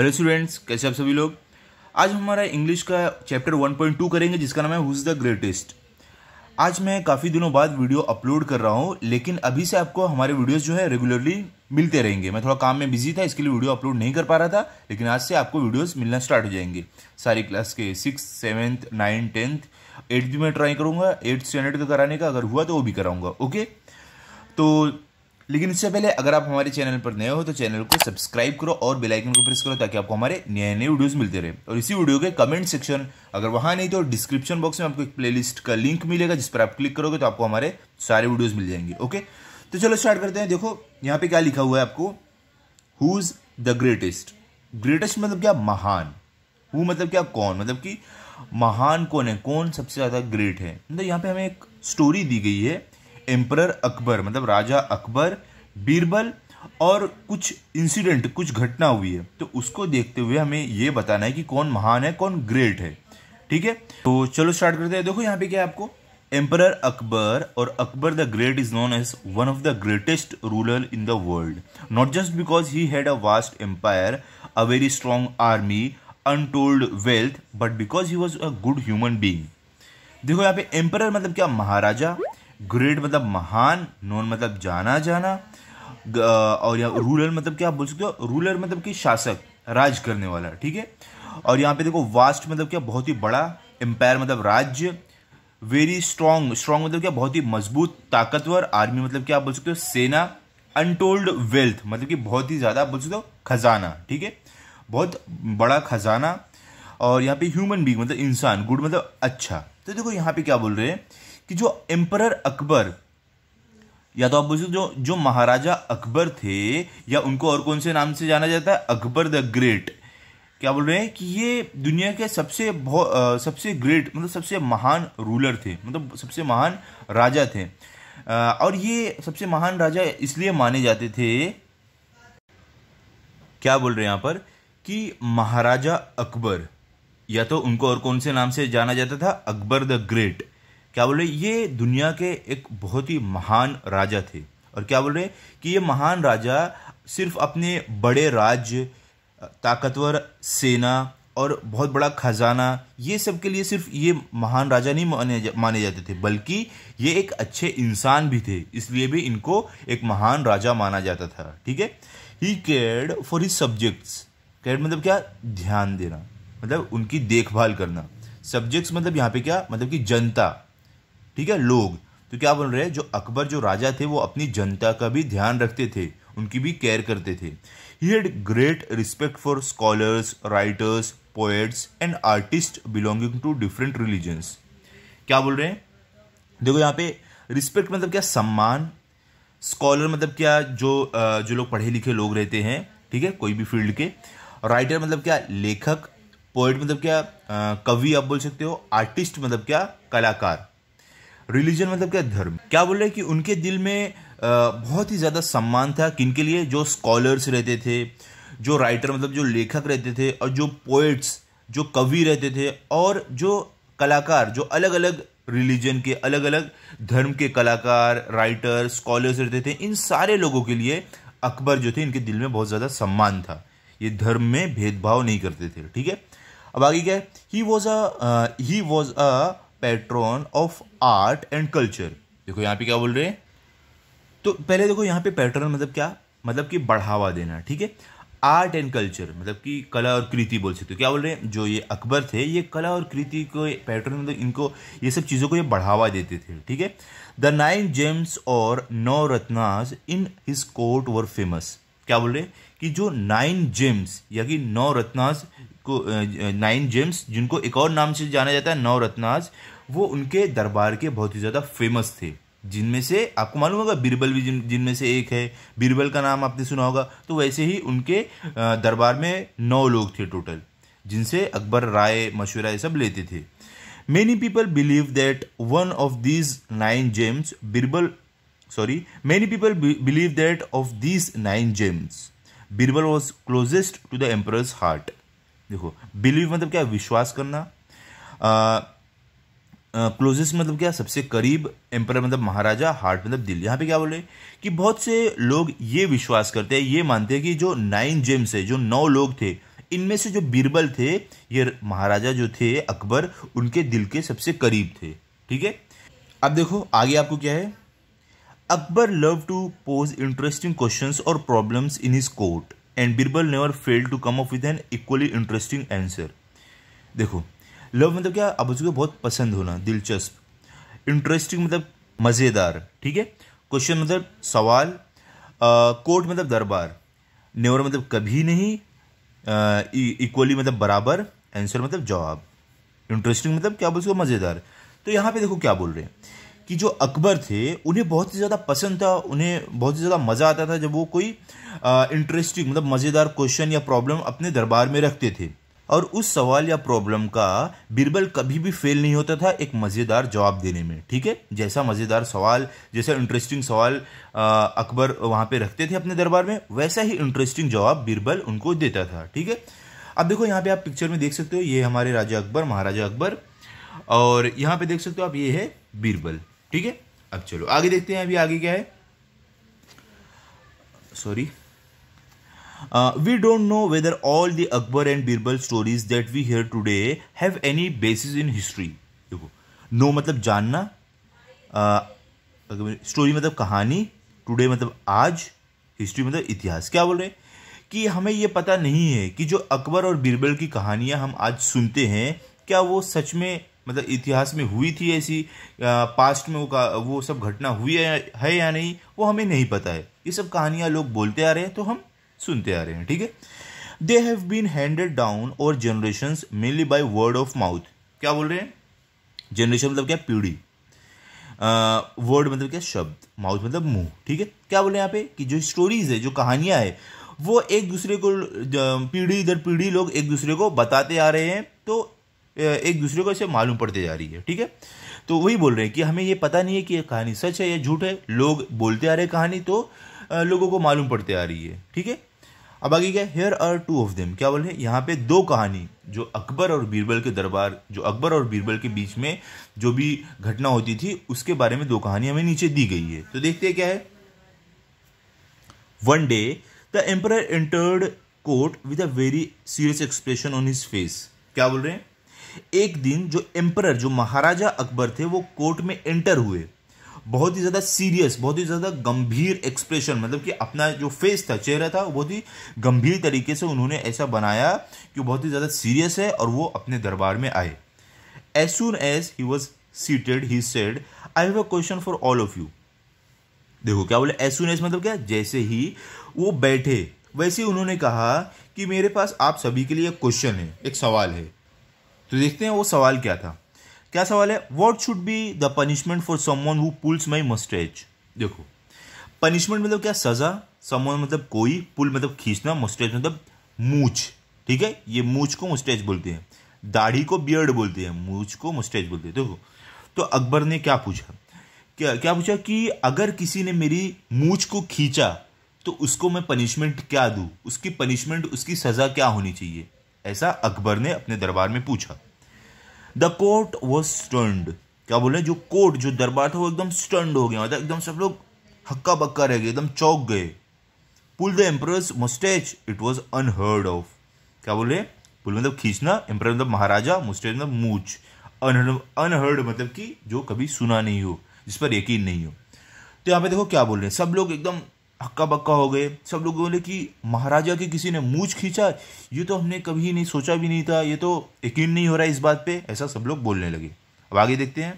Hello students, कैसे आप सभी लोग। आज हमारा इंग्लिश का चैप्टर 1.2 करेंगे जिसका नाम है हु इज़ द ग्रेटेस्ट। आज मैं काफ़ी दिनों बाद वीडियो अपलोड कर रहा हूं, लेकिन अभी से आपको हमारे वीडियोस जो है रेगुलरली मिलते रहेंगे। मैं थोड़ा काम में बिजी था, इसके लिए वीडियो अपलोड नहीं कर पा रहा था, लेकिन आज से आपको वीडियोस मिलना स्टार्ट हो जाएंगे सारी क्लास के 6, 7, 9, 10, 8 भी मैं ट्राई करूँगा। 8 स्टैंडर्ड का कराने का अगर हुआ तो वो भी कराऊँगा। ओके, तो लेकिन इससे पहले अगर आप हमारे चैनल पर नए हो तो चैनल को सब्सक्राइब करो और बेल आइकन को प्रेस करो ताकि आपको हमारे नए नए वीडियोस मिलते रहे। और इसी वीडियो के कमेंट सेक्शन, अगर वहाँ नहीं तो डिस्क्रिप्शन बॉक्स में आपको एक प्लेलिस्ट का लिंक मिलेगा जिस पर आप क्लिक करोगे तो आपको हमारे सारे वीडियोस मिल जाएंगे। ओके, तो चलो स्टार्ट करते हैं। देखो यहाँ पर क्या लिखा हुआ है आपको, who is the greatest. Greatest मतलब क्या, महान। हु मतलब क्या, कौन। मतलब कि महान कौन है, कौन सबसे ज़्यादा ग्रेट है। मतलब यहाँ पर हमें एक स्टोरी दी गई है एम्परर अकबर, मतलब राजा अकबर, बीरबल और कुछ इंसिडेंट, कुछ घटना हुई है, तो उसको देखते हुए हमें ये बताना है कि कौन महान है, कौन ग्रेट है। ठीक है, तो चलो स्टार्ट करते हैं। देखो यहाँ पे क्या है आपको, एम्परर अकबर और Akbar the great is known as one of the greatest ruler in the world, not just because he had a vast empire, a very strong army, untold wealth, but because he was a good human being. देखो यहाँ पे emperor मतलब क्या, महाराजा, great मतलब महान, known मतलब जाना जाना, और यहाँ रूलर मतलब क्या आप बोल सकते हो, रूलर मतलब कि शासक, राज करने वाला। ठीक है, और यहाँ पे देखो वास्ट मतलब क्या, बहुत ही बड़ा, एम्पायर मतलब राज्य, वेरी स्ट्रांग, स्ट्रांग मतलब क्या, बहुत ही मजबूत, ताकतवर, आर्मी मतलब क्या आप बोल सकते हो, सेना, अनटोल्ड वेल्थ मतलब कि बहुत ही ज़्यादा आप बोल सकते हो खजाना। ठीक है, बहुत बड़ा खजाना। और यहाँ पे ह्यूमन बींग मतलब इंसान, गुड मतलब अच्छा। तो देखो यहाँ पे क्या बोल रहे हैं कि जो एम्परर अकबर, या तो आप बोल सकते हो जो महाराजा अकबर थे, या उनको और कौन से नाम से जाना जाता है, अकबर द ग्रेट, क्या बोल रहे हैं कि ये दुनिया के सबसे ग्रेट मतलब सबसे महान रूलर थे, मतलब सबसे महान राजा थे। और ये सबसे महान राजा इसलिए माने जाते थे, क्या बोल रहे हैं यहाँ पर, कि महाराजा अकबर, या तो उनको और कौन से नाम से जाना जाता था, अकबर द ग्रेट, क्या बोल रहे, ये दुनिया के एक बहुत ही महान राजा थे। और क्या बोल रहे कि ये महान राजा सिर्फ अपने बड़े राज्य, ताकतवर सेना और बहुत बड़ा खजाना, ये सब के लिए सिर्फ ये महान राजा नहीं माने जाते थे, बल्कि ये एक अच्छे इंसान भी थे, इसलिए भी इनको एक महान राजा माना जाता था। ठीक है, he cared for his subjects, cared मतलब क्या, ध्यान देना, मतलब उनकी देखभाल करना। सब्जेक्ट्स मतलब यहाँ पे क्या, मतलब कि जनता। ठीक है, लोग। तो क्या बोल रहे हैं, जो अकबर जो राजा थे वो अपनी जनता का भी ध्यान रखते थे, उनकी भी केयर करते थे। He had great respect for scholars, writers, poets and artist belonging to different religions. क्या बोल रहे हैं, देखो यहाँ पे रिस्पेक्ट मतलब क्या, सम्मान, स्कॉलर मतलब क्या, जो लोग पढ़े लिखे लोग रहते हैं, ठीक है, कोई भी फील्ड के, राइटर मतलब क्या, लेखक, पोएट मतलब क्या, कवि आप बोल सकते हो, आर्टिस्ट मतलब क्या, कलाकार, रिलीजन मतलब क्या, धर्म। क्या बोल रहे हैं कि उनके दिल में बहुत ही ज़्यादा सम्मान था, किनके लिए, जो स्कॉलर्स रहते थे, जो राइटर मतलब जो लेखक रहते थे, और जो पोएट्स जो कवि रहते थे, और जो कलाकार, जो अलग अलग रिलीजन के, अलग अलग धर्म के कलाकार, राइटर, स्कॉलर्स रहते थे, इन सारे लोगों के लिए अकबर जो थे इनके दिल में बहुत ज़्यादा सम्मान था, ये धर्म में भेदभाव नहीं करते थे। ठीक है, अब आगे क्या है, he was a patron of art and culture. देखो यहाँ पे क्या बोल रहे हैं, तो पहले देखो यहाँ पे पैट्रॉन मतलब क्या, मतलब कि बढ़ावा देना। ठीक है, आर्ट एंड कल्चर मतलब कि कला और कृति बोल सकते हो। क्या बोल रहे हैं, जो ये अकबर थे ये कला और कृति को पैट्रॉन मतलब इनको ये सब चीज़ों को ये बढ़ावा देते थे। ठीक है, द 9 जेम्स और 9 रत्नास in his court were famous. क्या बोल रहे हैं कि जो 9 जेम्स या कि 9 रत्नास को, 9 जेम्स जिनको एक और नाम से जाना जाता है, 9 रत्नास, वो उनके दरबार के बहुत ही ज़्यादा फेमस थे, जिनमें से आपको मालूम होगा बीरबल भी जिनमें से एक है, बीरबल का नाम आपने सुना होगा। तो वैसे ही उनके दरबार में 9 लोग थे टोटल, जिनसे अकबर राय मशवरा ये सब लेते थे। Many people believe that of these nine gems Birbal was closest to the emperor's heart. देखो बिलीव मतलब क्या, विश्वास करना, क्लोजेस्ट मतलब क्या, सबसे करीब, एम्परर मतलब महाराजा, हार्ट मतलब दिल। यहाँ पे क्या बोले कि बहुत से लोग ये विश्वास करते हैं, ये मानते हैं कि जो 9 जेम्स है, जो 9 लोग थे, इनमें से जो बीरबल थे, ये महाराजा जो थे अकबर, उनके दिल के सबसे करीब थे। ठीक है, अब देखो आगे आपको क्या है। Akbar love to pose interesting questions और problems in his court and Birbal never fail to come up with an equally interesting answer. देखो लव मतलब क्या, आप उसको बहुत पसंद होना, दिलचस्प, इंटरेस्टिंग मतलब मज़ेदार, ठीक है, क्वेश्चन मतलब सवाल, कोर्ट मतलब दरबार, नेवर मतलब कभी नहीं, इक्वली मतलब बराबर, आंसर मतलब जवाब, इंटरेस्टिंग मतलब क्या बोल सकते हो, मज़ेदार। तो यहाँ पे देखो क्या बोल रहे हैं कि जो अकबर थे उन्हें बहुत ही ज़्यादा पसंद था, उन्हें बहुत ही ज़्यादा मज़ा आता था जब वो कोई इंटरेस्टिंग मतलब मज़ेदार क्वेश्चन या प्रॉब्लम अपने दरबार में रखते थे, और उस सवाल या प्रॉब्लम का बीरबल कभी भी फेल नहीं होता था एक मज़ेदार जवाब देने में। ठीक है, जैसा मज़ेदार सवाल, जैसा इंटरेस्टिंग सवाल अकबर वहाँ पे रखते थे अपने दरबार में, वैसा ही इंटरेस्टिंग जवाब बीरबल उनको देता था। ठीक है, अब देखो यहाँ पे आप पिक्चर में देख सकते हो, ये हमारे राजा अकबर, महाराजा अकबर, और यहाँ पर देख सकते हो आप ये है बीरबल। ठीक है, अब चलो आगे देखते हैं अभी आगे क्या है। Sorry, we don't know whether all the Akbar and Birbal stories that we hear today have any basis in history। देखो no मतलब जानना, story मतलब कहानी, today मतलब आज, history मतलब इतिहास। क्या बोल रहे हैं कि हमें ये पता नहीं है कि जो अकबर और बीरबल की कहानियाँ हम आज सुनते हैं, क्या वो सच में मतलब इतिहास में हुई थी, ऐसी पास्ट में वो सब घटना हुई है या नहीं, वो हमें नहीं पता है। ये सब कहानियाँ लोग बोलते आ रहे हैं तो हम सुनते आ रहे हैं। ठीक है, they have been handed down over generations mainly by word of mouth. क्या बोल रहे हैं, जनरेशन मतलब क्या, पीढ़ी, वर्ड मतलब क्या, शब्द, माउथ मतलब मुंह। ठीक है, क्या बोल रहे हैं यहाँ पे कि जो स्टोरीज है, जो कहानियाँ है, वो एक दूसरे को पीढ़ी दर पीढ़ी लोग एक दूसरे को बताते आ रहे हैं, तो एक दूसरे को ऐसे मालूम पड़ते जा रही है। ठीक है, तो वही बोल रहे हैं कि हमें ये पता नहीं है कि ये कहानी सच है या झूठ है, लोग बोलते आ रहे हैं कहानी तो लोगों को मालूम पड़ते आ रही है। ठीक है, अब आगे क्या, here are two of them. क्या बोल रहे हैं यहाँ पे, दो कहानी जो अकबर और बीरबल के दरबार, जो अकबर और बीरबल के बीच में जो भी घटना होती थी उसके बारे में दो कहानी हमें नीचे दी गई है। तो देखते हैं क्या है। One day the emperor entered court with a very serious expression on his face. क्या बोल रहे हैं, एक दिन जो एम्परर, जो महाराजा अकबर थे, वो कोर्ट में एंटर हुए, बहुत ही ज़्यादा सीरियस, बहुत ही ज़्यादा गंभीर एक्सप्रेशन, मतलब कि अपना जो फेस था, चेहरा था, वो बहुत ही गंभीर तरीके से उन्होंने ऐसा बनाया कि बहुत ही ज़्यादा सीरियस है, और वो अपने दरबार में आए। As soon as he was seated he said I have a question for all of you. देखो क्या बोले, एज सून एज मतलब क्या, जैसे ही वो बैठे वैसे ही उन्होंने कहा कि मेरे पास आप सभी के लिए एक क्वेश्चन है, एक सवाल है। तो देखते हैं वो सवाल क्या था। क्या सवाल है, what should be the punishment for someone who pulls my moustache. देखो पनिशमेंट मतलब क्या, सजा, समवन मतलब कोई, पुल मतलब खींचना, मस्टैच मतलब मूछ। ठीक है, ये मूछ को मस्टैच बोलते हैं, दाढ़ी को बियर्ड बोलते हैं, मूछ को मस्टैच बोलते हैं। देखो तो अकबर ने क्या पूछा, क्या पूछा कि अगर किसी ने मेरी मूछ को खींचा तो उसको मैं पनिशमेंट क्या दूँ, उसकी पनिशमेंट, उसकी सज़ा क्या होनी चाहिए, ऐसा अकबर ने अपने दरबार में पूछा। The court was stunned. क्या बोले, जो कोर्ट, जो दरबार था, वो एकदम स्टर्न्ड हो गया, मतलब एकदम सब लोग हक्का बक्का रह गए, एकदम चौंक गए। Pull the emperor's moustache it was unheard of. क्या बोल रहे, पुल मतलब खींचना, एम्परर मतलब महाराजा, मस्टैच मतलब मूछ, अनहर्ड मतलब कि जो कभी सुना नहीं हो, जिस पर यकीन नहीं हो। तो यहाँ पे देखो क्या बोल रहे हैं, सब लोग एकदम हक्का बक्का हो गए, सब लोग बोले कि महाराजा के किसी ने मूछ खींचा, ये तो हमने कभी नहीं सोचा भी नहीं था, ये तो यकीन नहीं हो रहा है इस बात पे, ऐसा सब लोग बोलने लगे। अब आगे देखते हैं।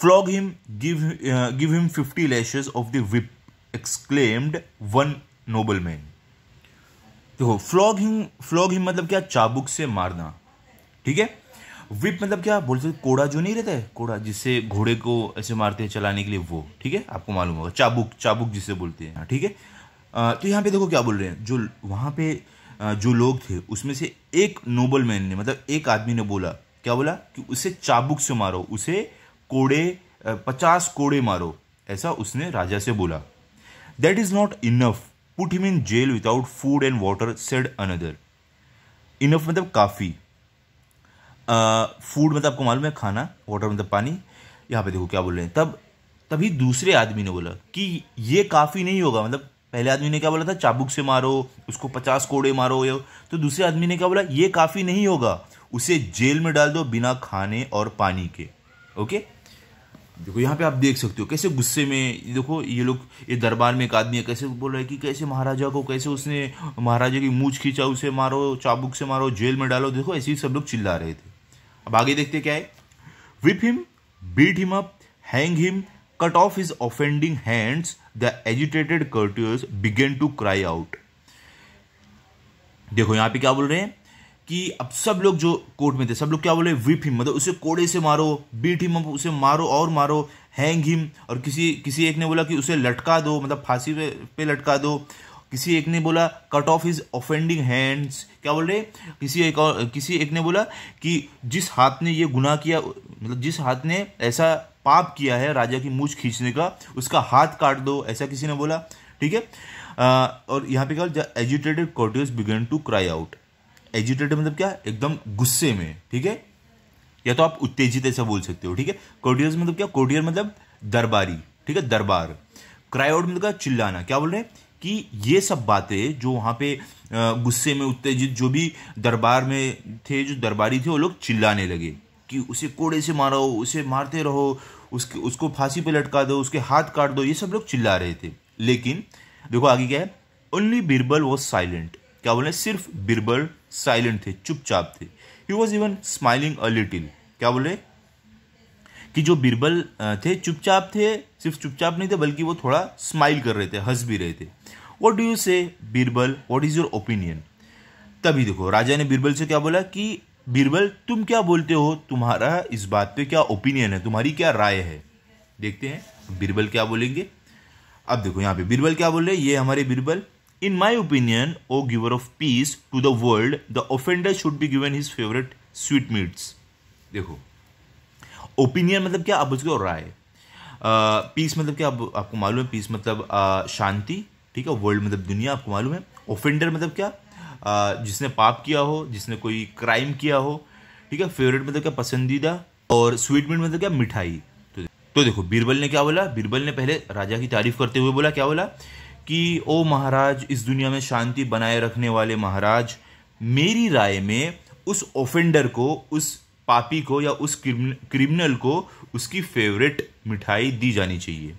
Flog him, give him 50 lashes of the whip exclaimed one noble man. देखो फ्लॉग हिम मतलब क्या, चाबुक से मारना। ठीक है, विप मतलब क्या, बोलते कोड़ा जो नहीं रहता है, कोड़ा जिससे घोड़े को ऐसे मारते हैं चलाने के लिए, वो। ठीक है, आपको मालूम होगा, चाबुक जिसे बोलते हैं। ठीक है, तो यहाँ पे देखो क्या बोल रहे हैं, जो वहाँ पे जो लोग थे उसमें से एक नोबलमैन ने, मतलब एक आदमी ने बोला, क्या बोला कि उसे चाबुक से मारो, उसे कोड़े 50 कोड़े मारो, ऐसा उसने राजा से बोला। That is not enough, put him in jail without food and water said another. Enough मतलब काफ़ी, फूड मतलब आपको मालूम है खाना, वाटर मतलब पानी। यहाँ पे देखो क्या बोल रहे हैं, तभी दूसरे आदमी ने बोला कि ये काफ़ी नहीं होगा, मतलब पहले आदमी ने क्या बोला था, चाबुक से मारो उसको, 50 कोड़े मारो। तो दूसरे आदमी ने क्या बोला, ये काफ़ी नहीं होगा, उसे जेल में डाल दो बिना खाने और पानी के। ओके, देखो यहाँ पे आप देख सकते हो कैसे गुस्से में, देखो ये लोग, ये दरबार में एक आदमी है, कैसे बोल रहा है कि कैसे महाराजा को, कैसे उसने महाराजा की मूंछ खींचा, उसे मारो, चाबुक से मारो, जेल में डालो। देखो ऐसे ही सब लोग चिल्ला रहे थे। अब आगे देखते क्या है, whip him, beat him up, hang him, cut off his offending hands, the agitated courtiers began to cry out। देखो यहाँ पे क्या बोल रहे हैं कि अब सब लोग जो कोर्ट में थे, सब लोग क्या बोले, whip him मतलब उसे कोड़े से मारो, beat him up उसे मारो और मारो, hang him, और किसी एक ने बोला कि उसे लटका दो, मतलब फांसी पे लटका दो। किसी एक ने बोला cut off his offending hands, क्या बोल रहे, किसी एक ने बोला कि जिस हाथ ने ये गुनाह किया, मतलब जिस हाथ ने ऐसा पाप किया है राजा की मूंछ खींचने का, उसका हाथ काट दो, ऐसा किसी ने बोला। ठीक है, और यहाँ पे क्या, agitated courtiers began to cry out. Agitated मतलब क्या, एकदम गुस्से में, ठीक है, या तो आप उत्तेजित ऐसा बोल सकते हो। ठीक है, कोर्टियर्स मतलब क्या, कोर्टियर मतलब दरबारी, ठीक है, दरबार। क्राई आउट मतलब क्या, चिल्लाना। क्या बोल रहे हैं कि ये सब बातें जो वहाँ पे गुस्से में उत्तेजित जो भी दरबार में थे, जो दरबारी थे, वो लोग चिल्लाने लगे कि उसे कोड़े से मारो, उसे मारते रहो, उसको फांसी पे लटका दो, उसके हाथ काट दो, ये सब लोग चिल्ला रहे थे। लेकिन देखो आगे क्या है, ओनली बिरबल वॉज साइलेंट। क्या बोले, सिर्फ बिरबल साइलेंट थे, चुपचाप थे। He was even smiling a little. क्या बोले कि जो बिरबल थे चुपचाप थे, सिर्फ चुपचाप नहीं थे बल्कि वो थोड़ा स्माइल कर रहे थे, हंस भी रहे थे। What do you say Birbal, what is your opinion. तभी देखो राजा ने बिरबल से क्या बोला कि बिरबल तुम क्या बोलते हो, तुम्हारा इस बात पे क्या ओपिनियन है, तुम्हारी क्या राय है। देखते हैं बिरबल क्या बोलेंगे। अब देखो यहाँ पे बिरबल क्या बोल रहे, ये हमारे Birbal, in my opinion O giver of peace to the world, the offender should be given his favourite sweet meets. देखो ओपिनियन मतलब क्या, आप उसको राय। पीस मतलब क्या, आपको मालूम है, पीस मतलब शांति, ठीक है, वर्ल्ड मतलब दुनिया, आपको मालूम है। ऑफेंडर मतलब क्या, जिसने पाप किया हो, जिसने कोई क्राइम किया हो, ठीक है। फेवरेट मतलब क्या, पसंदीदा, और स्वीट मीट मतलब क्या, मिठाई। तो देखो बिरबल ने क्या बोला, बिरबल ने पहले राजा की तारीफ करते हुए बोला, क्या बोला कि ओ महाराज, इस दुनिया में शांति बनाए रखने वाले महाराज, मेरी राय में उस ऑफेंडर को, उस पापी को या उस क्रिमिनल को उसकी फेवरेट मिठाई दी जानी चाहिए।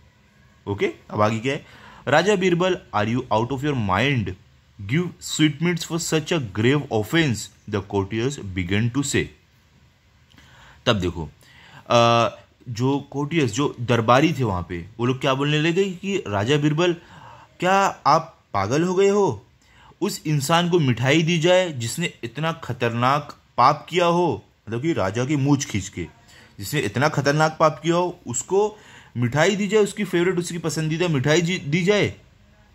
ओके, अब आगे क्या है, राजा Birbal, are you out of your mind, give sweetmeats for such a grave offence, the courtiers began to say. तब देखो जो कोर्टियर्स, जो दरबारी थे वहाँ पे, वो लोग क्या बोलने लगे कि राजा बिरबल क्या आप पागल हो गए हो, उस इंसान को मिठाई दी जाए जिसने इतना खतरनाक पाप किया हो, मतलब कि राजा की मूंछ खींच के जिसने इतना खतरनाक पाप किया हो, उसको मिठाई दी जाए, उसकी फेवरेट, उसकी पसंदीदा मिठाई दी जाए।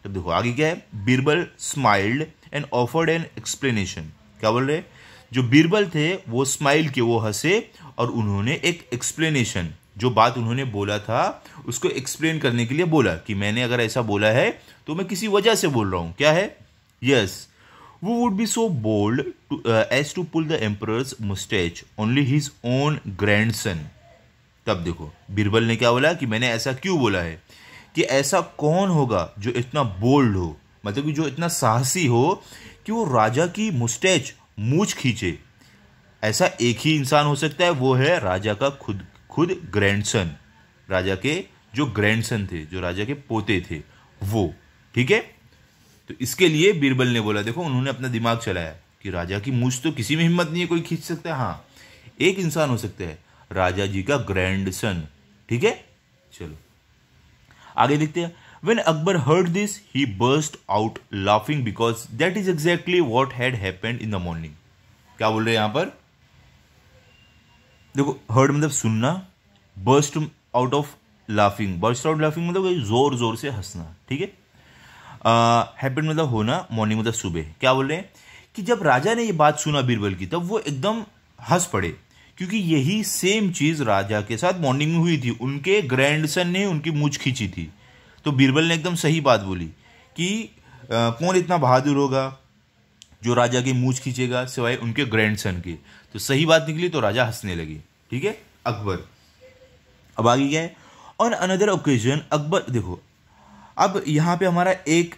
तो देखो आगे क्या है, Birbal smiled and offered an explanation. क्या बोल रहे, जो बिरबल थे वो स्माइल के, वो हंसे और उन्होंने एक एक्सप्लेनेशन, जो बात उन्होंने बोला था उसको एक्सप्लेन करने के लिए बोला कि मैंने अगर ऐसा बोला है तो मैं किसी वजह से बोल रहा हूँ। क्या है, yes who would be so bold as to pull the emperor's mustache, only his own grandson। तब देखो बिरबल ने क्या बोला कि मैंने ऐसा क्यों बोला है, कि ऐसा कौन होगा जो इतना बोल्ड हो, मतलब कि जो इतना साहसी हो कि वो राजा की मूंछ खींचे। ऐसा एक ही इंसान हो सकता है, वो है राजा का खुद ग्रैंडसन, राजा के जो ग्रैंडसन थे, जो राजा के पोते थे वो, ठीक है। तो इसके लिए बिरबल ने बोला, देखो उन्होंने अपना दिमाग चलाया कि राजा की मूंछ तो किसी में हिम्मत नहीं है कोई खींच सकता है, हाँ एक इंसान हो सकता है, राजा जी का ग्रैंडसन, ठीक है। चलो आगे देखते हैं, when Akbar heard this he burst out laughing because that is exactly what had happened in the morning. क्या बोल रहे हैं यहाँ पर, देखो हर्ड मतलब सुनना, burst out of laughing, burst out laughing मतलब जोर जोर से हंसना, ठीक है। हैपेंड मतलब होना, मॉर्निंग मतलब सुबह। क्या बोल रहे हैं कि जब राजा ने ये बात सुना बिरबल की, तब वो एकदम हंस पड़े, क्योंकि यही सेम चीज़ राजा के साथ मॉर्निंग में हुई थी, उनके ग्रैंडसन ने उनकी मूंछ खींची थी। तो बिरबल ने एकदम सही बात बोली कि कौन इतना बहादुर होगा जो राजा की मूंछ खींचेगा सिवाय उनके ग्रैंडसन के। तो सही बात निकली, तो राजा हंसने लगे, ठीक है अकबर। अब आगे क्या है, ऑन अनदर ओकेजन अकबर, देखो अब यहाँ पे हमारा एक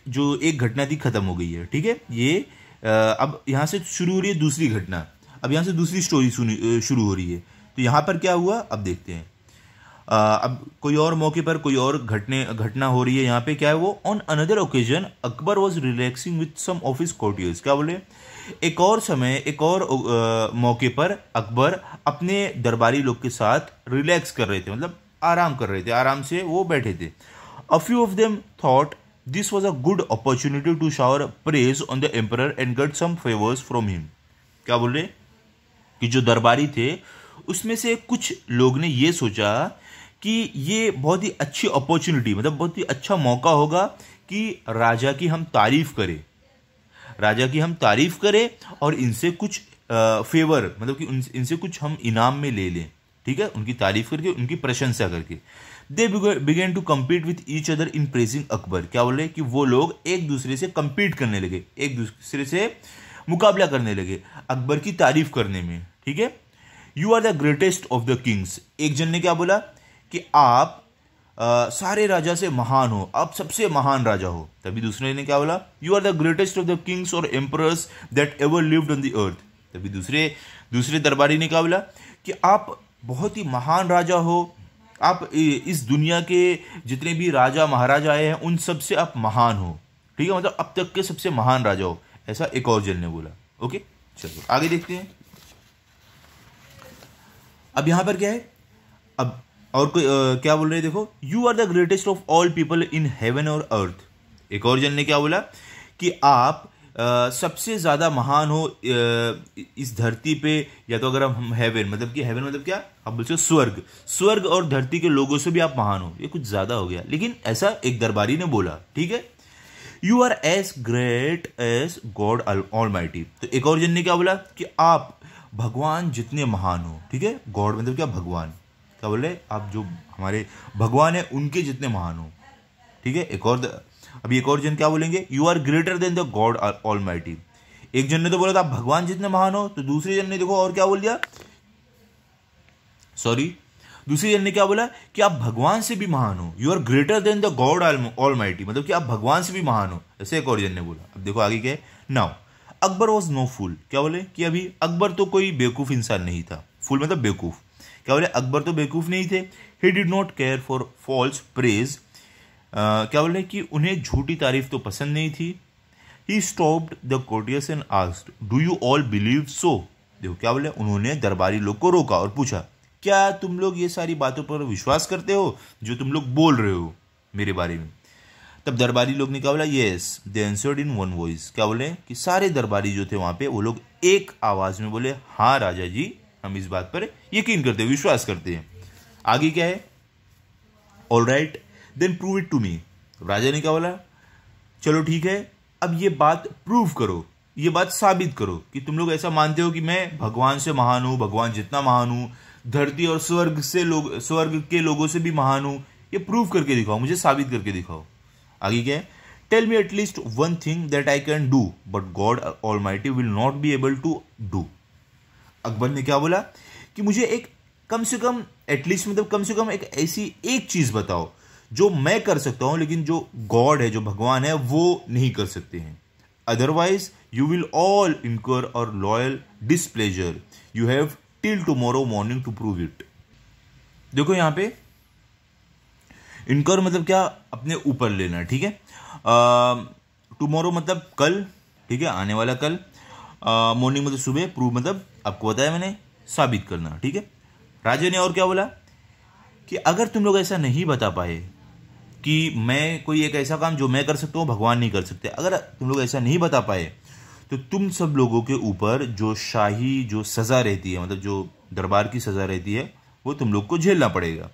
घटना थी खत्म हो गई है, ठीक है। ये अब यहाँ से शुरू हो रही है दूसरी घटना, अब यहाँ से दूसरी स्टोरी शुरू हो रही है। तो यहाँ पर क्या हुआ अब देखते हैं। अब कोई और मौके पर कोई और घटना हो रही है। यहाँ पे क्या है वो, on another occasion Akbar was relaxing with some of his courtiers. क्या बोले, एक और समय एक और मौके पर अकबर अपने दरबारी लोग के साथ रिलैक्स कर रहे थे, मतलब आराम कर रहे थे, आराम से वो बैठे थे। A few of them thought this was a good opportunity to shower praise on the emperor and get some favours from him. क्या बोल रहे कि जो दरबारी थे उसमें से कुछ लोग ने ये सोचा कि ये बहुत ही अच्छी अपॉर्चुनिटी, मतलब बहुत ही अच्छा मौका होगा कि राजा की हम तारीफ करें, राजा की हम तारीफ करें और इनसे कुछ फेवर, मतलब कि इनसे कुछ हम इनाम में ले लें, ठीक है, उनकी तारीफ करके, उनकी प्रशंसा करके। They began to compete with each other in praising Akbar. क्या बोले कि वो लोग एक दूसरे से कम्पीट करने लगे, एक दूसरे से मुकाबला करने लगे अकबर की तारीफ करने में, ठीक है। You are the greatest of the kings. एक जन ने क्या बोला कि आप सारे राजा से महान हो, आप सबसे महान राजा हो। तभी दूसरे ने क्या बोला, you are the greatest of the kings और emperors that ever lived on the earth. तभी दूसरे दरबारी ने क्या बोला कि आप बहुत ही महान राजा हो, आप इस दुनिया के जितने भी राजा महाराजा आए हैं उन सबसे आप महान हो, ठीक है, मतलब अब तक के सबसे महान राजा हो, ऐसा एक और जन ने बोला। ओके चलो आगे देखते हैं। अब यहाँ पर क्या है, अब और कोई क्या बोल रहे हैं, देखो, you are the greatest of all people in heaven और अर्थ। एक और जन ने क्या बोला कि आप सबसे ज़्यादा महान हो इस धरती पे, या तो अगर हम हेवन, मतलब कि हेवन मतलब क्या, आप बोलते हो स्वर्ग, स्वर्ग और धरती के लोगों से भी आप महान हो। ये कुछ ज़्यादा हो गया, लेकिन ऐसा एक दरबारी ने बोला, ठीक है। You are as great as God almighty. तो एक और जन ने क्या बोला कि आप भगवान जितने महान हो, ठीक है, गॉड मतलब क्या भगवान, क्या बोले आप जो हमारे भगवान है उनके जितने महान हो, ठीक है। एक और अभी एक और जन क्या बोलेंगे, you are greater than the God almighty. एक जन ने तो बोला था आप भगवान जितने महान हो, तो दूसरे जन ने देखो और क्या बोल दिया, सॉरी दूसरे जन ने क्या बोला कि आप भगवान से भी महान हो, you are greater than the God almighty, मतलब कि आप भगवान से भी महान हो, ऐसे एक और जन ने बोला। अब देखो आगे क्या है, now Akbar was no fool. क्या बोले कि अभी अकबर तो कोई बेवकूफ़ इंसान नहीं था, फूल मतलब बेवकूफ़। क्या बोले अकबर तो बेवकूफ़ नहीं थे। He did not care for false praise. क्या बोले कि उन्हें झूठी तारीफ तो पसंद नहीं थी। He stopped the courtiers and asked do you all believe so. देखो क्या बोले, उन्होंने दरबारी लोग को रोका और पूछा क्या तुम लोग ये सारी बातों पर विश्वास करते हो जो तुम लोग बोल रहे हो मेरे बारे में। तब दरबारी लोग ने क्या बोला, yes they answered in one voice. क्या बोले कि सारे दरबारी जो थे वहाँ पे वो लोग एक आवाज़ में बोले, हाँ राजा जी हम इस बात पर यकीन करते हैं, विश्वास करते हैं। आगे क्या है, all right then prove it to me. राजा ने क्या बोला, चलो ठीक है अब ये बात प्रूव करो, ये बात साबित करो कि तुम लोग ऐसा मानते हो कि मैं भगवान से महान हूँ, भगवान जितना महान हूँ, धरती और स्वर्ग से लोग स्वर्ग के लोगों से भी महान हूँ, ये प्रूव करके दिखाओ, मुझे साबित करके दिखाओ। आगे क्या है, tell me at least one thing that I can do but God almighty will not be able to do. Akbar ने क्या बोला कि मुझे एक कम से कम एटलीस्ट मतलब कम से कम एक ऐसी एक चीज़ बताओ जो मैं कर सकता हूँ लेकिन जो गॉड है, जो भगवान है वो नहीं कर सकते हैं। Otherwise you will all incur our royal displeasure, you have till tomorrow morning to prove it. देखो यहाँ पे इनकर मतलब क्या, अपने ऊपर लेना, ठीक है। टुमारो मतलब कल, ठीक है, आने वाला कल, मॉर्निंग मतलब सुबह, प्रूव मतलब आपको बताया मैंने, साबित करना, ठीक है। राजा ने और क्या बोला कि अगर तुम लोग ऐसा नहीं बता पाए कि मैं कोई एक ऐसा काम जो मैं कर सकता हूँ भगवान नहीं कर सकते, अगर तुम लोग ऐसा नहीं बता पाए तो तुम सब लोगों के ऊपर जो शाही जो सज़ा रहती है, मतलब जो दरबार की सज़ा रहती है वो तुम लोग को झेलना पड़ेगा,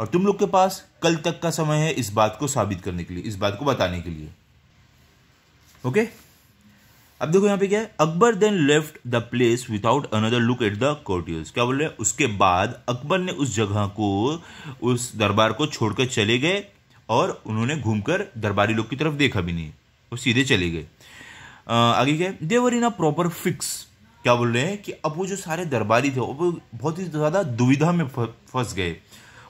और तुम लोग के पास कल तक का समय है इस बात को साबित करने के लिए, इस बात को बताने के लिए। ओके अब देखो यहाँ पे क्या है, Akbar then left the place without another look at the courtiers. क्या बोल रहे, उसके बाद अकबर ने उस जगह को, उस दरबार को छोड़कर चले गए और उन्होंने घूमकर दरबारी लोग की तरफ देखा भी नहीं, वो सीधे चले गए। आगे क्या है, दे वर इन अ प्रॉपर फिक्स। क्या बोल रहे हैं कि अब वो जो सारे दरबारी थे वो बहुत ही ज़्यादा दुविधा में फंस गए,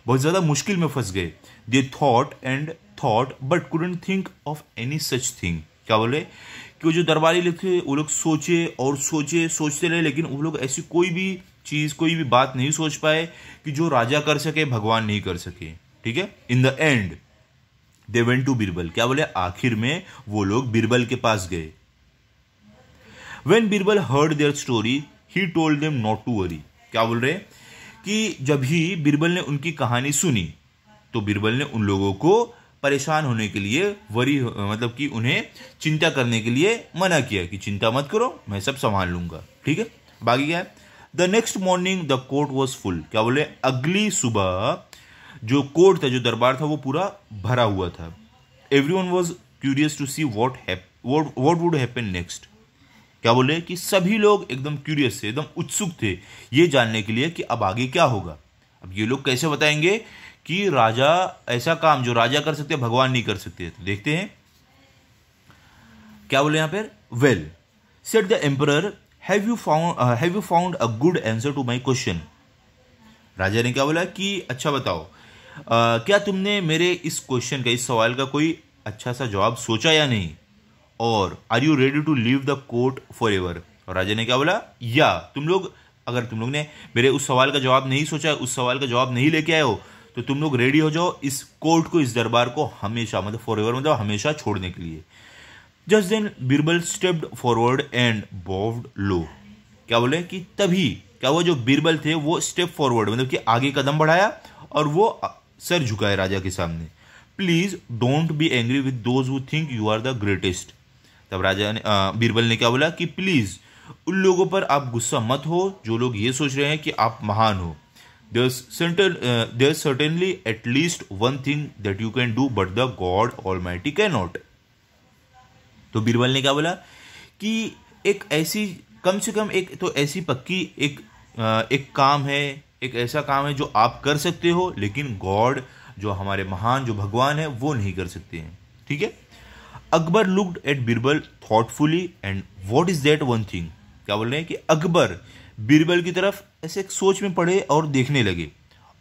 बहुत ज़्यादा मुश्किल में फंस गए। They thought and thought but couldn't think of any such thing. क्या बोले कि वो जो दरबारी लोग थे वो लोग सोचे और सोचते रहे, लेकिन वो लोग ऐसी कोई भी चीज़ कोई भी बात नहीं सोच पाए कि जो राजा कर सके भगवान नहीं कर सके। ठीक है, in the end they went to Birbal. क्या बोले, आखिर में वो लोग बीरबल के पास गए। When Birbal heard their story he told them not to worry. क्या बोल रहे कि जब ही बीरबल ने उनकी कहानी सुनी तो बीरबल ने उन लोगों को परेशान होने के लिए वरी मतलब कि उन्हें चिंता करने के लिए मना किया कि चिंता मत करो मैं सब संभाल लूंगा। ठीक है, बाकी क्या है, the next morning the court was full. क्या बोले, अगली सुबह जो कोर्ट था जो दरबार था वो पूरा भरा हुआ था। Everyone was curious to see what would happen next. क्या बोले कि सभी लोग एकदम क्यूरियस थे, एकदम उत्सुक थे ये जानने के लिए कि अब आगे क्या होगा। अब ये लोग कैसे बताएंगे कि राजा ऐसा काम जो राजा कर सकते भगवान नहीं कर सकते। तो देखते हैं क्या बोले यहां पर, well said the emperor have you found a good answer to my question. राजा ने क्या बोला कि अच्छा बताओ क्या तुमने मेरे इस क्वेश्चन का इस सवाल का कोई अच्छा सा जवाब सोचा या नहीं, और are you ready to leave the court for ever. और राजा ने क्या बोला, या अगर तुम लोग ने मेरे उस सवाल का जवाब नहीं सोचा, उस सवाल का जवाब नहीं लेके आए हो तो तुम लोग रेडी हो जाओ इस कोर्ट को, इस दरबार को हमेशा मतलब फॉर एवर मतलब हमेशा छोड़ने के लिए। Just then Birbal stepped forward and bowed low. क्या बोले कि तभी क्या हुआ, जो बीरबल थे वो स्टेप फॉरवर्ड मतलब कि आगे कदम बढ़ाया और वो सर झुकाए राजा के सामने। Please don't be angry with those who think you are the greatest. तब राजा ने बीरबल ने क्या बोला कि प्लीज उन लोगों पर आप गुस्सा मत हो जो लोग ये सोच रहे हैं कि आप महान हो। There's certainly at least one thing that you can do, but the God Almighty cannot. तो बीरबल ने क्या बोला कि एक ऐसी कम से कम एक तो ऐसी पक्की एक काम है, एक ऐसा काम है जो आप कर सकते हो लेकिन गॉड जो हमारे महान जो भगवान है वो नहीं कर सकते हैं। ठीक है, Akbar looked at Birbal thoughtfully and what is that one thing. क्या बोल रहे हैं कि अकबर बीरबल की तरफ ऐसे एक सोच में पड़े और देखने लगे,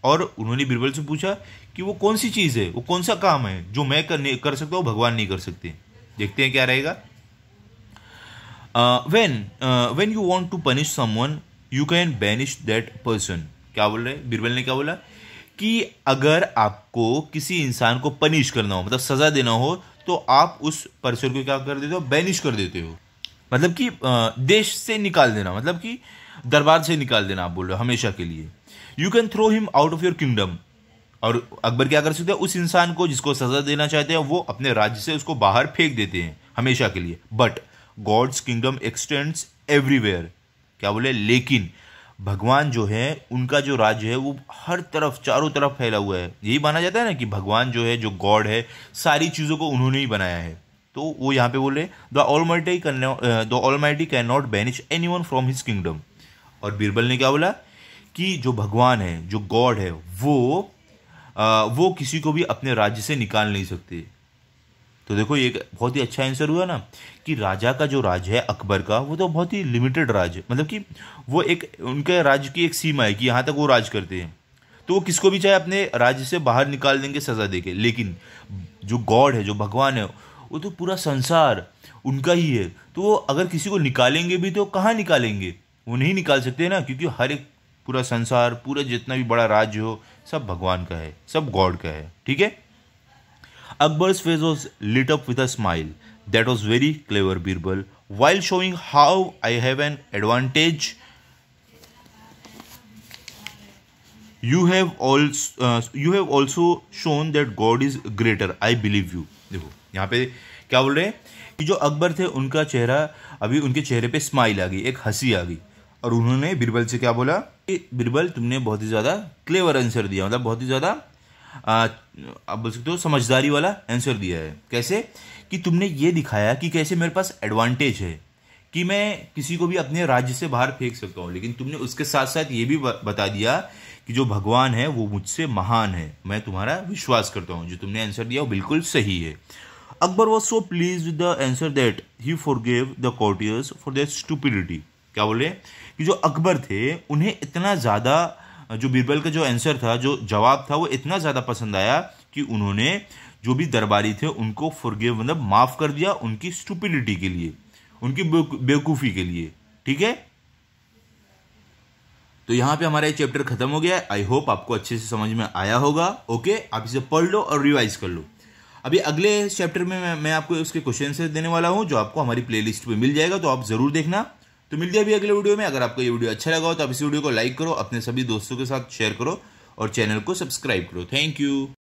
और उन्होंने बीरबल से पूछा कि वो कौन सी चीज़ है, वो कौन सा काम है जो मैं कर सकता हूँ भगवान नहीं कर सकते। देखते हैं क्या रहेगा। When you want to punish someone you can banish that person. क्या बोल रहे हैं, बीरबल ने क्या बोला कि अगर आपको किसी इंसान को पनिश करना हो मतलब सजा देना हो तो आप उस पर्सन को क्या कर देते हो, बैनिश कर देते हो मतलब कि देश से निकाल देना मतलब कि दरबार से निकाल देना आप बोल रहे हो हमेशा के लिए। You can throw him out of your kingdom. और अकबर क्या कर सकते हैं, उस इंसान को जिसको सजा देना चाहते हैं वो अपने राज्य से उसको बाहर फेंक देते हैं हमेशा के लिए। But God's kingdom extends everywhere. क्या बोले, लेकिन भगवान जो है उनका जो राज्य है वो हर तरफ चारों तरफ फैला हुआ है। यही माना जाता है ना कि भगवान जो है जो गॉड है सारी चीज़ों को उन्होंने ही बनाया है। तो वो यहाँ पे बोले the almighty can not banish anyone from his kingdom. और बीरबल ने क्या बोला कि जो भगवान है जो गॉड है वो किसी को भी अपने राज्य से निकाल नहीं सकते। तो देखो ये बहुत ही अच्छा आंसर हुआ ना कि राजा का जो राज्य है अकबर का वो तो बहुत ही लिमिटेड राज्य मतलब कि वो एक उनके राज्य की एक सीमा है कि यहाँ तक वो राज करते हैं, तो वो किसको भी चाहे अपने राज्य से बाहर निकाल देंगे सजा दे के। लेकिन जो गॉड है जो भगवान है वो तो पूरा संसार उनका ही है, तो वो अगर किसी को निकालेंगे भी तो कहाँ निकालेंगे, वो नहीं निकाल सकते ना, क्योंकि हर एक पूरा संसार पूरा जितना भी बड़ा राज्य हो सब भगवान का है, सब गॉड का है। ठीक है, Akbar's face was lit up with a smile that was very clever Birbal while showing how I have an advantage you have also shown that God is greater I believe you. देखो यहाँ पे क्या बोल रहे हैं कि जो अकबर थे उनका चेहरा अभी उनके चेहरे पे स्माइल आ गई, एक हंसी आ गई, और उन्होंने बीरबल से क्या बोला कि बीरबल तुमने बहुत ही ज़्यादा क्लेवर आंसर दिया मतलब बहुत ही ज़्यादा आप बोल सकते हो समझदारी वाला आंसर दिया है। कैसे कि तुमने ये दिखाया कि कैसे मेरे पास एडवांटेज है कि मैं किसी को भी अपने राज्य से बाहर फेंक सकता हूँ, लेकिन तुमने उसके साथ साथ ये भी बता दिया कि जो भगवान है वो मुझसे महान है, मैं तुम्हारा विश्वास करता हूँ, जो तुमने आंसर दिया वो बिल्कुल सही है। Akbar was so pleased with the answer that he forgave the courtiers for their stupidity. क्या बोले कि जो अकबर थे उन्हें इतना ज़्यादा जो बीरबल का जो आंसर था जो जवाब था वो इतना ज़्यादा पसंद आया कि उन्होंने जो भी दरबारी थे उनको फॉरगिव मतलब माफ़ कर दिया उनकी स्टूपिडिटी के लिए, उनकी बेवकूफ़ी के लिए। ठीक है, तो यहाँ पे हमारा ये चैप्टर खत्म हो गया है। आई होप आपको अच्छे से समझ में आया होगा। ओके, आप इसे पढ़ लो और रिवाइज कर लो। अभी अगले चैप्टर में मैं आपको उसके क्वेश्चन देने वाला हूँ जो आपको हमारी प्लेलिस्ट पे मिल जाएगा, तो आप ज़रूर देखना। तो मिलते हैं अभी अगले वीडियो में। अगर आपको ये वीडियो अच्छा लगा हो तो आप इस वीडियो को लाइक करो, अपने सभी दोस्तों के साथ शेयर करो और चैनल को सब्सक्राइब करो। Thank you.